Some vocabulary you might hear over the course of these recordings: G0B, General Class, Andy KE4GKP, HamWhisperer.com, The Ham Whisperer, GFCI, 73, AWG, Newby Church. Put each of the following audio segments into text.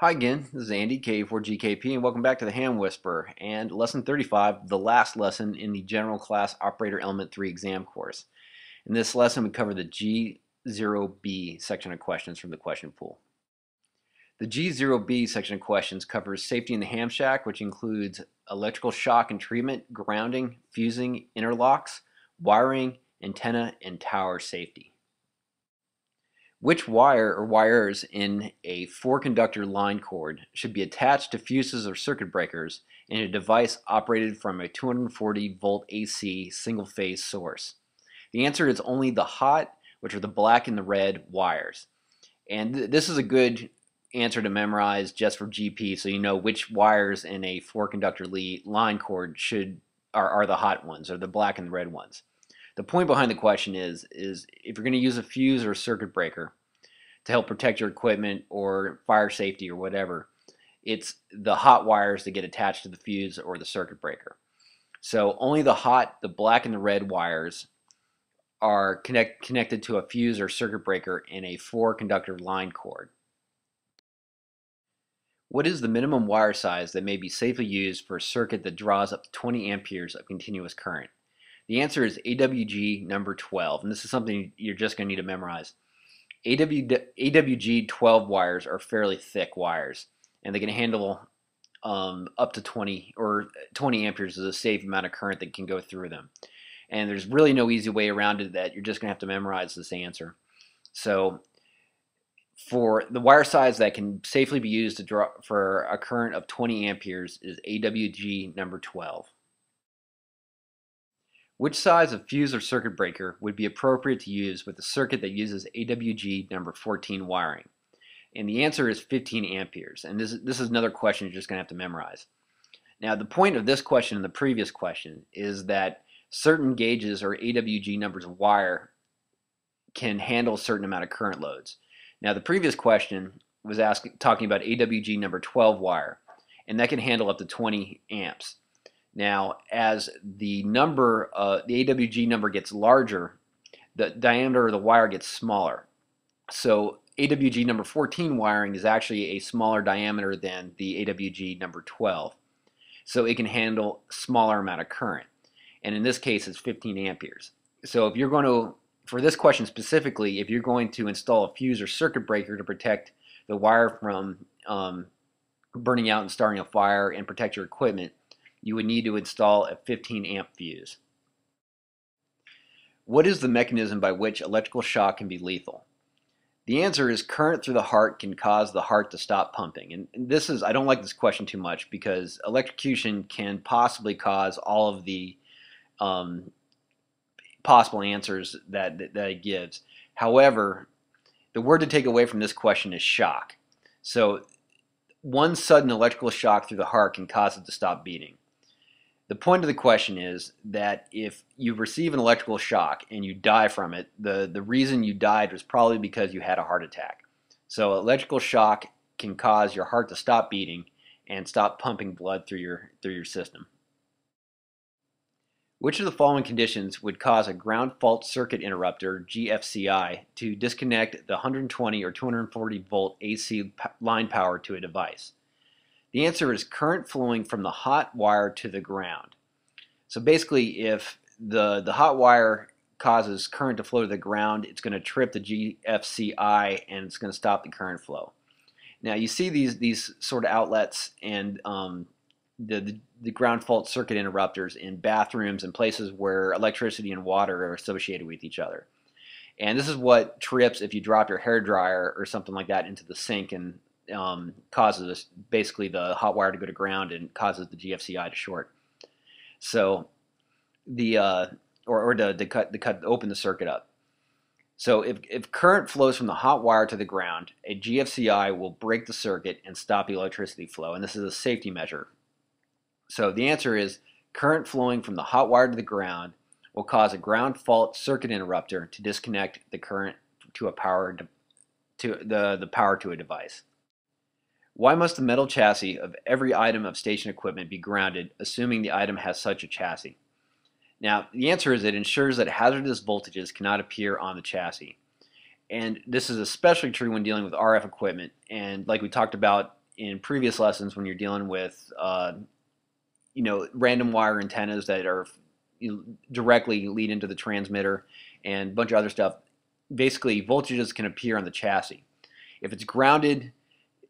Hi again, this is Andy KE4GKP and welcome back to The Ham Whisperer and lesson 35, the last lesson in the General Class Operator Element 3 exam course. In this lesson we cover the G0B section of questions from the question pool. The G0B section of questions covers safety in the ham shack, which includes electrical shock and treatment, grounding, fusing, interlocks, wiring, antenna, and tower safety. Which wire or wires in a four-conductor line cord should be attached to fuses or circuit breakers in a device operated from a 240-volt AC single-phase source? The answer is only the hot, which are the black and the red wires. And this is a good answer to memorize just for GP, so you know which wires in a four-conductor line cord are the hot ones, or the black and the red ones. The point behind the question is if you're going to use a fuse or a circuit breaker to help protect your equipment or fire safety or whatever, it's the hot wires that get attached to the fuse or the circuit breaker. So only the hot, the black, and the red wires are connected to a fuse or circuit breaker in a four-conductor line cord. What is the minimum wire size that may be safely used for a circuit that draws up to 20 amperes of continuous current? The answer is AWG number 12, and this is something you're just going to need to memorize. AWG 12 wires are fairly thick wires, and they can handle up to 20 amperes is a safe amount of current that can go through them. And there's really no easy way around it. That you're just going to have to memorize this answer. So for the wire size that can safely be used to draw for a current of 20 amperes is AWG number 12. Which size of fuse or circuit breaker would be appropriate to use with a circuit that uses AWG number 14 wiring? And the answer is 15 amperes. And this is another question you're just going to have to memorize. Now the point of this question and the previous question is that certain gauges or AWG numbers of wire can handle a certain amount of current loads. Now the previous question was talking about AWG number 12 wire, and that can handle up to 20 amps. Now, as the AWG number gets larger, the diameter of the wire gets smaller. So AWG number 14 wiring is actually a smaller diameter than the AWG number 12. So it can handle a smaller amount of current. And in this case, it's 15 amperes. So if you're going to, for this question specifically, if you're going to install a fuse or circuit breaker to protect the wire from burning out and starting a fire and protect your equipment, you would need to install a 15 amp fuse. What is the mechanism by which electrical shock can be lethal? The answer is current through the heart can cause the heart to stop pumping. And this is, I don't like this question too much because electrocution can possibly cause all of the possible answers that it gives. However, the word to take away from this question is shock. So one sudden electrical shock through the heart can cause it to stop beating. The point of the question is that if you receive an electrical shock and you die from it, the reason you died was probably because you had a heart attack. So electrical shock can cause your heart to stop beating and stop pumping blood through your system. Which of the following conditions would cause a ground fault circuit interrupter, GFCI, to disconnect the 120 or 240 volt AC line power to a device? The answer is current flowing from the hot wire to the ground. So basically, if the hot wire causes current to flow to the ground, it's going to trip the GFCI and it's going to stop the current flow. Now you see these sort of outlets and the ground fault circuit interrupters in bathrooms and places where electricity and water are associated with each other. And this is what trips if you drop your hairdryer or something like that into the sink and causes basically the hot wire to go to ground and causes the GFCI to short. So to open the circuit up. So if current flows from the hot wire to the ground, a GFCI will break the circuit and stop the electricity flow. And this is a safety measure. So the answer is current flowing from the hot wire to the ground will cause a ground fault circuit interrupter to disconnect the current to the power to a device. Why must the metal chassis of every item of station equipment be grounded, assuming the item has such a chassis? Now the answer is it ensures that hazardous voltages cannot appear on the chassis. And this is especially true when dealing with RF equipment, and like we talked about in previous lessons when you're dealing with random wire antennas that are directly lead into the transmitter and a bunch of other stuff. Basically, voltages can appear on the chassis. If it's grounded,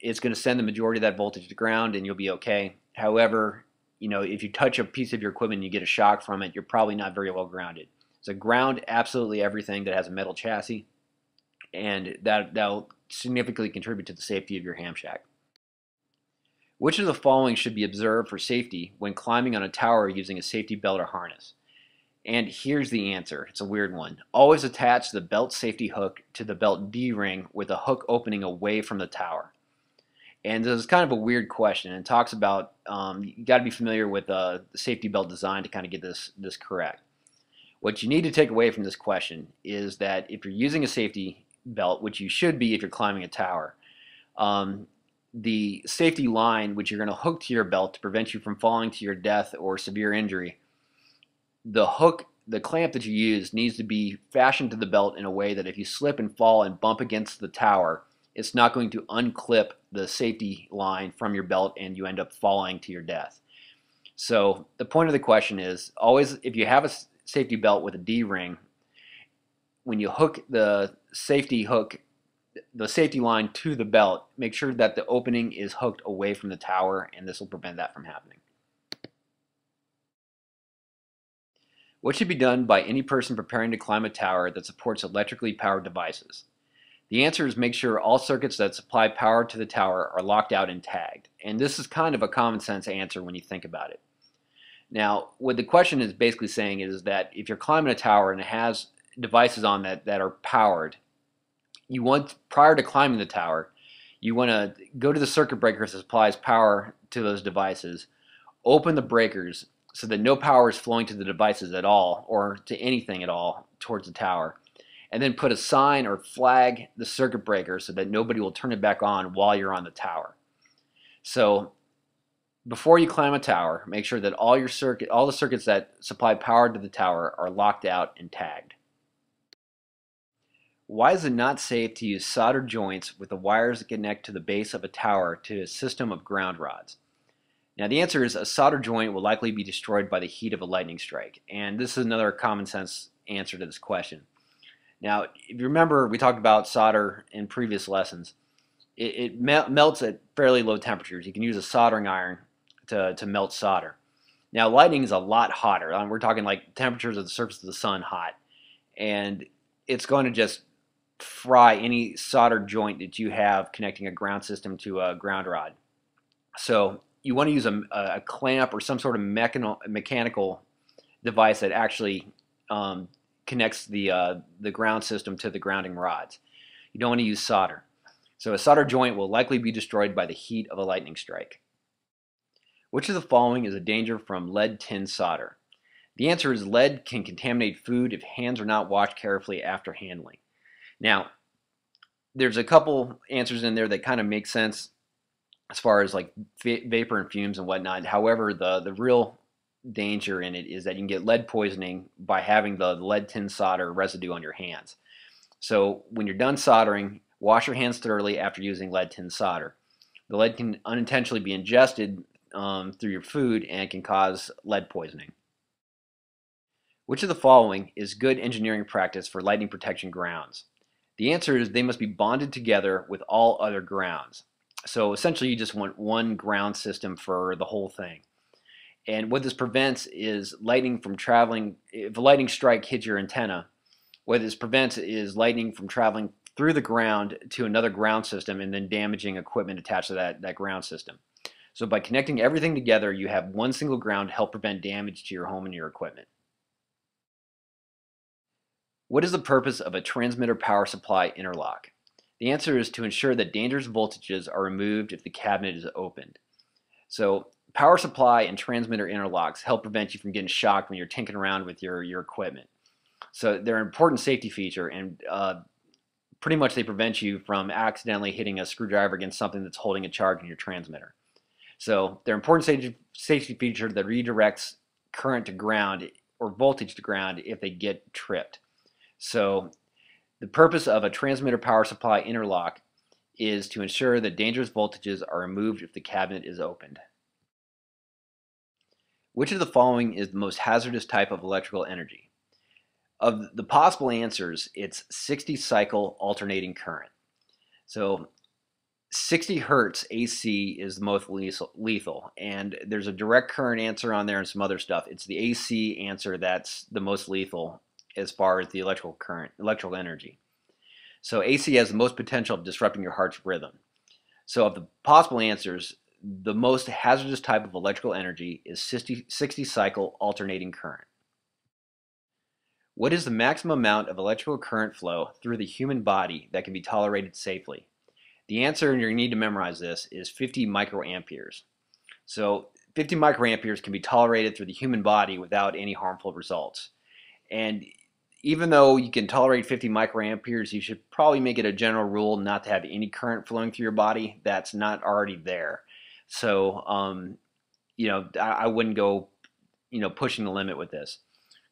it's going to send the majority of that voltage to ground and you'll be okay. However, if you touch a piece of your equipment and you get a shock from it, you're probably not very well grounded. So ground absolutely everything that has a metal chassis, and that'll significantly contribute to the safety of your ham shack. Which of the following should be observed for safety when climbing on a tower using a safety belt or harness? And here's the answer. It's a weird one. Always attach the belt safety hook to the belt D-ring with a hook opening away from the tower. And this is kind of a weird question. It talks about you got to be familiar with the safety belt design to kind of get this correct. What you need to take away from this question is that if you're using a safety belt, which you should be if you're climbing a tower, the safety line, which you're going to hook to your belt to prevent you from falling to your death or severe injury, the hook, the clamp that you use needs to be fashioned to the belt in a way that if you slip and fall and bump against the tower, it's not going to unclip the safety line from your belt and you end up falling to your death. So the point of the question is always, if you have a safety belt with a D-ring, when you hook the safety line to the belt, make sure that the opening is hooked away from the tower, and this will prevent that from happening. What should be done by any person preparing to climb a tower that supports electrically powered devices? The answer is make sure all circuits that supply power to the tower are locked out and tagged. And this is kind of a common sense answer when you think about it. Now, what the question is basically saying is that if you're climbing a tower and it has devices on that are powered, you want, prior to climbing the tower, you want to go to the circuit breaker that supplies power to those devices, open the breakers so that no power is flowing to the devices at all or to anything at all towards the tower, and then put a sign or flag the circuit breaker so that nobody will turn it back on while you're on the tower. So before you climb a tower, make sure that all the circuits that supply power to the tower are locked out and tagged. Why is it not safe to use solder joints with the wires that connect to the base of a tower to a system of ground rods? Now the answer is a solder joint will likely be destroyed by the heat of a lightning strike. And this is another common sense answer to this question. Now, if you remember, we talked about solder in previous lessons. It melts at fairly low temperatures. You can use a soldering iron to melt solder. Now lightning is a lot hotter. We're talking like temperatures of the surface of the sun hot. And it's going to just fry any solder joint that you have connecting a ground system to a ground rod. So you want to use a clamp or some sort of mechanical device that actually connects the ground system to the grounding rods. You don't want to use solder. So a solder joint will likely be destroyed by the heat of a lightning strike. Which of the following is a danger from lead tin solder? The answer is lead can contaminate food if hands are not washed carefully after handling. Now, there's a couple answers in there that kind of make sense as far as like vapor and fumes and whatnot. However, the real danger in it is that you can get lead poisoning by having the lead tin solder residue on your hands. So when you're done soldering, wash your hands thoroughly after using lead tin solder. The lead can unintentionally be ingested through your food and can cause lead poisoning. Which of the following is good engineering practice for lightning protection grounds? The answer is they must be bonded together with all other grounds. So essentially you just want one ground system for the whole thing. And what this prevents is lightning from traveling, if a lightning strike hits your antenna, what this prevents is lightning from traveling through the ground to another ground system and then damaging equipment attached to that ground system. So by connecting everything together, you have one single ground to help prevent damage to your home and your equipment. What is the purpose of a transmitter power supply interlock? The answer is to ensure that dangerous voltages are removed if the cabinet is opened. So power supply and transmitter interlocks help prevent you from getting shocked when you're tinkering around with your equipment. So they're an important safety feature, and pretty much they prevent you from accidentally hitting a screwdriver against something that's holding a charge in your transmitter. So they're an important safety feature that redirects current to ground or voltage to ground if they get tripped. So the purpose of a transmitter power supply interlock is to ensure that dangerous voltages are removed if the cabinet is opened. Which of the following is the most hazardous type of electrical energy? Of the possible answers, it's 60 cycle alternating current. So 60 Hertz AC is the most lethal, and there's a direct current answer on there and some other stuff. It's the AC answer that's the most lethal as far as the electrical current, electrical energy. So AC has the most potential of disrupting your heart's rhythm. So of the possible answers, the most hazardous type of electrical energy is 60 cycle alternating current. What is the maximum amount of electrical current flow through the human body that can be tolerated safely? The answer, and you need to memorize this, is 50 microamperes. So 50 microamperes can be tolerated through the human body without any harmful results. And even though you can tolerate 50 microamperes, you should probably make it a general rule not to have any current flowing through your body that's not already there. So, you know, I wouldn't go, you know, pushing the limit with this.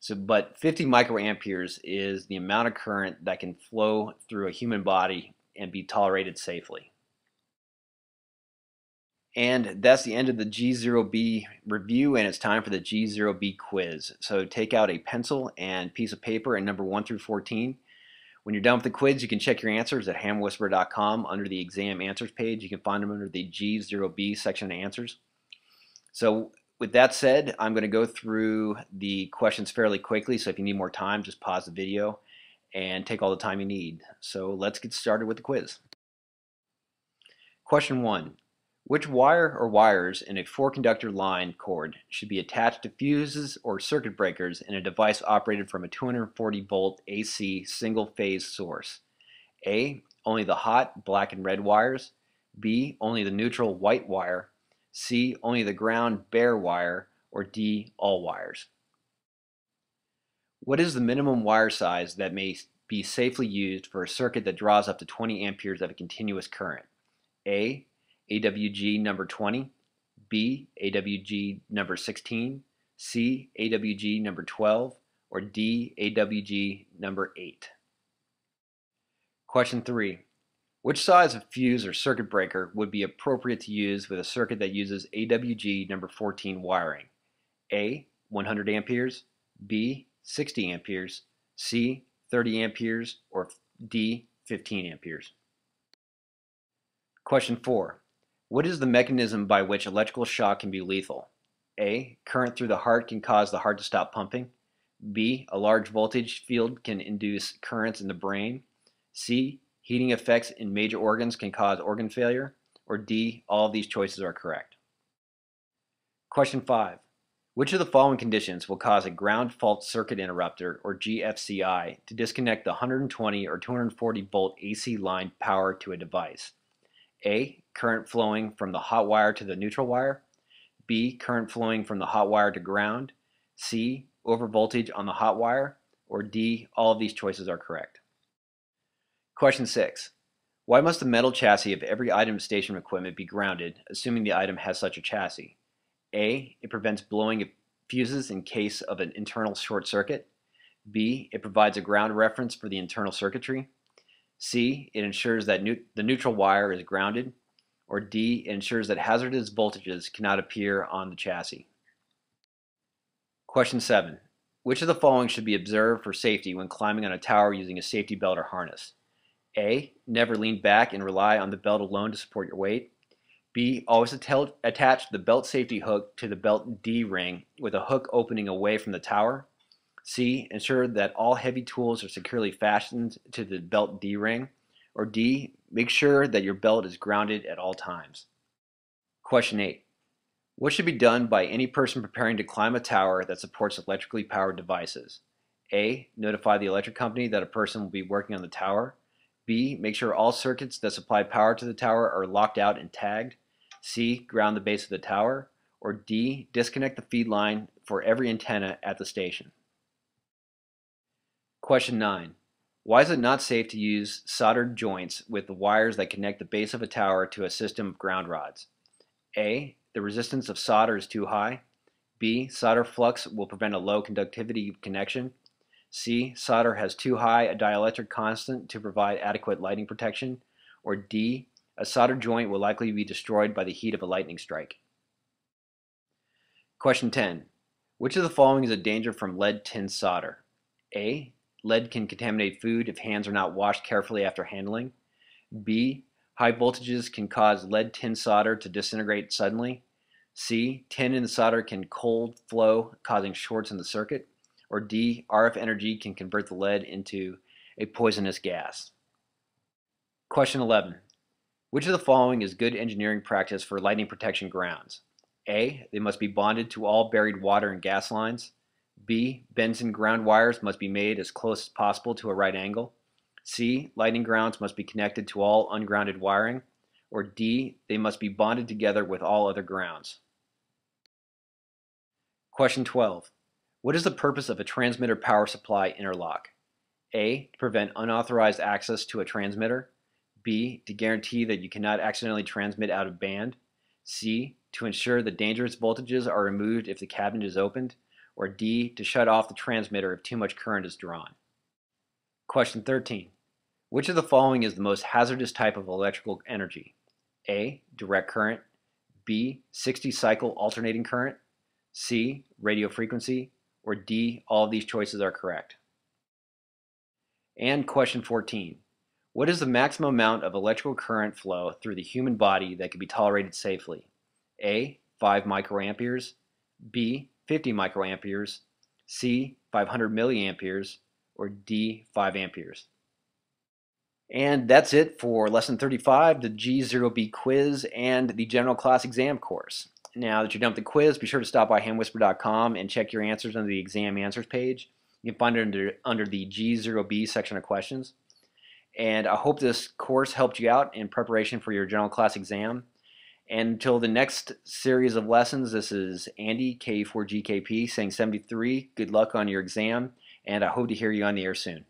So, but 50 microamperes is the amount of current that can flow through a human body and be tolerated safely. And that's the end of the G0B review, and it's time for the G0B quiz. So take out a pencil and piece of paper and number 1 through 14. When you're done with the quiz, you can check your answers at HamWhisperer.com under the exam answers page. You can find them under the G0B section of answers. So with that said, I'm going to go through the questions fairly quickly, so if you need more time, just pause the video and take all the time you need. So let's get started with the quiz. Question 1. Which wire or wires in a 4-conductor line cord should be attached to fuses or circuit breakers in a device operated from a 240-volt AC single-phase source? A. Only the hot black and red wires. B. Only the neutral white wire. C. Only the ground bare wire. Or D. All wires. What is the minimum wire size that may be safely used for a circuit that draws up to 20 amperes of a continuous current? A. AWG number 20, B, AWG number 16, C, AWG number 12, or D, AWG number 8. Question 3. Which size of fuse or circuit breaker would be appropriate to use with a circuit that uses AWG number 14 wiring? A, 100 amperes, B, 60 amperes, C, 30 amperes, or D, 15 amperes. Question 4. What is the mechanism by which electrical shock can be lethal? A. Current through the heart can cause the heart to stop pumping. B. A large voltage field can induce currents in the brain. C. Heating effects in major organs can cause organ failure. Or D. All of these choices are correct. Question 5. Which of the following conditions will cause a ground fault circuit interrupter, or GFCI, to disconnect the 120 or 240 volt AC line power to a device? A. Current flowing from the hot wire to the neutral wire. B. Current flowing from the hot wire to ground. C. Overvoltage on the hot wire. Or D. All of these choices are correct. Question 6. Why must the metal chassis of every item of station equipment be grounded, assuming the item has such a chassis? A. It prevents blowing of fuses in case of an internal short circuit. B. It provides a ground reference for the internal circuitry. C. It ensures that the neutral wire is grounded. Or D. It ensures that hazardous voltages cannot appear on the chassis. Question 7. Which of the following should be observed for safety when climbing on a tower using a safety belt or harness? A. Never lean back and rely on the belt alone to support your weight. B. Always attach the belt safety hook to the belt D-ring with a hook opening away from the tower. C. Ensure that all heavy tools are securely fastened to the belt D-ring. Or D. Make sure that your belt is grounded at all times. Question 8. What should be done by any person preparing to climb a tower that supports electrically powered devices? A. Notify the electric company that a person will be working on the tower. B. Make sure all circuits that supply power to the tower are locked out and tagged. C. Ground the base of the tower. Or D. Disconnect the feed line for every antenna at the station. Question 9. Why is it not safe to use soldered joints with the wires that connect the base of a tower to a system of ground rods? A. The resistance of solder is too high. B. Solder flux will prevent a low conductivity connection. C. Solder has too high a dielectric constant to provide adequate lighting protection. Or D. A soldered joint will likely be destroyed by the heat of a lightning strike. Question 10. Which of the following is a danger from lead tin solder? A. Lead can contaminate food if hands are not washed carefully after handling. B. High voltages can cause lead tin solder to disintegrate suddenly. C. Tin in the solder can cold flow, causing shorts in the circuit. Or D. RF energy can convert the lead into a poisonous gas. Question 11. Which of the following is good engineering practice for lightning protection grounds? A. They must be bonded to all buried water and gas lines. B. Bends in ground wires must be made as close as possible to a right angle. C. Lightning grounds must be connected to all ungrounded wiring. Or D. They must be bonded together with all other grounds. Question 12. What is the purpose of a transmitter power supply interlock? A. To prevent unauthorized access to a transmitter. B. To guarantee that you cannot accidentally transmit out of band. C. To ensure that dangerous voltages are removed if the cabinet is opened. Or D. To shut off the transmitter if too much current is drawn. Question 13. Which of the following is the most hazardous type of electrical energy? A. Direct current. B. 60 cycle alternating current. C. Radio frequency. Or D. All of these choices are correct. And question 14. What is the maximum amount of electrical current flow through the human body that can be tolerated safely? A. 5 microamperes. B. 50 microamperes, C, 500 milliamperes, or D, 5 amperes. And that's it for Lesson 35, the G0B quiz, and the General Class exam course. Now that you're done with the quiz, be sure to stop by HamWhisperer.com and check your answers under the Exam Answers page. You can find it under the G0B section of questions. And I hope this course helped you out in preparation for your General Class exam. And until the next series of lessons, this is Andy KE4GKP saying 73. Good luck on your exam, and I hope to hear you on the air soon.